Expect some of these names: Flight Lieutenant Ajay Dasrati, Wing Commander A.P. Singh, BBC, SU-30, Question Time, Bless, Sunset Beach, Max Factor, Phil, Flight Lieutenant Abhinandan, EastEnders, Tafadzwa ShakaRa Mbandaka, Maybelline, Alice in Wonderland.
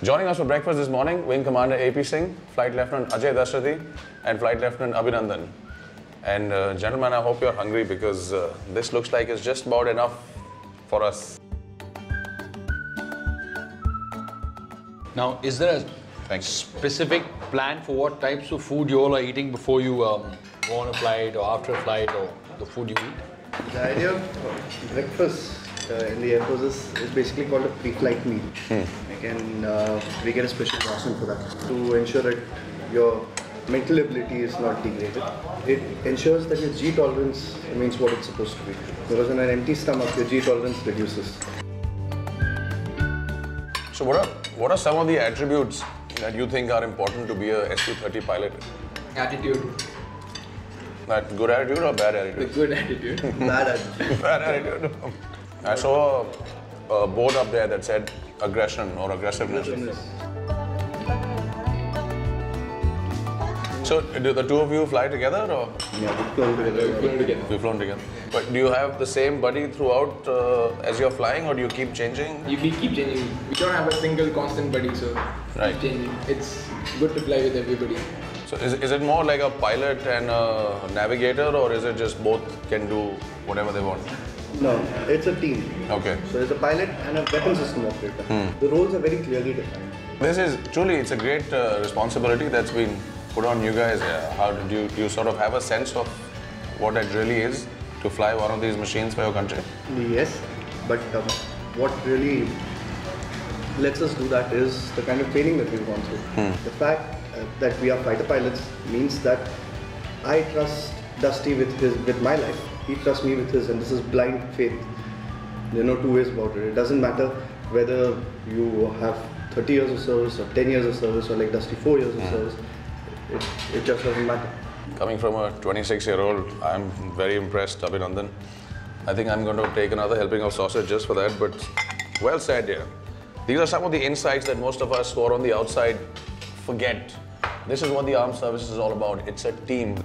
Joining us for breakfast this morning, Wing Commander A.P. Singh, Flight Lieutenant Ajay Dasrati, and Flight Lieutenant Abhinandan. And gentlemen, I hope you're hungry because this looks like it's just about enough for us. Now, is there a specific plan for what types of food you all are eating before you go on a flight or after a flight or the food you eat? The idea of breakfast in the Air Force is basically called a pre-flight meal. And we get a special ration for that to ensure that your mental ability is not degraded. It ensures that your G tolerance remains what it's supposed to be. Because on an empty stomach, your G tolerance reduces. So what are some of the attributes that you think are important to be a SU-30 pilot? Attitude. That good attitude or bad attitude? The good attitude. Bad attitude. Bad attitude. I saw a board up there that said aggression or aggressiveness. So, do the two of you fly together or? Yeah, we've flown together. We've flown together. But do you have the same buddy throughout as you're flying, or do you keep changing? You keep changing. We don't have a single constant buddy, so keep changing. It's good to fly with everybody. So, is it more like a pilot and a navigator, or is it just both can do whatever they want? No, it's a team. Okay. So there's a pilot and a weapon system operator. The roles are very clearly defined. This is truly, it's a great responsibility that's been put on you guys. How did you sort of have a sense of what it really is to fly one of these machines for your country? Yes, but what really lets us do that is the kind of training that we've gone through. The fact that we are fighter pilots means that I trust Dusty with my life. He trusts me with his, and this is blind faith. There are no two ways about it. It doesn't matter whether you have 30 years of service or 10 years of service or like Dusty 4 years of service. It just doesn't matter. Coming from a 26-year-old, I'm very impressed, Abhinandan. I think I'm going to take another helping of sausage just for that, but well said here. These are some of the insights that most of us who are on the outside forget. This is what the armed services is all about. It's a team.